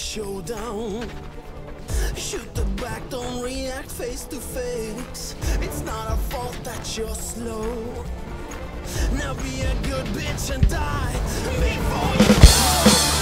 Showdown. Shoot the back, don't react face to face. It's not our fault that you're slow. Now be a good bitch and die before you go.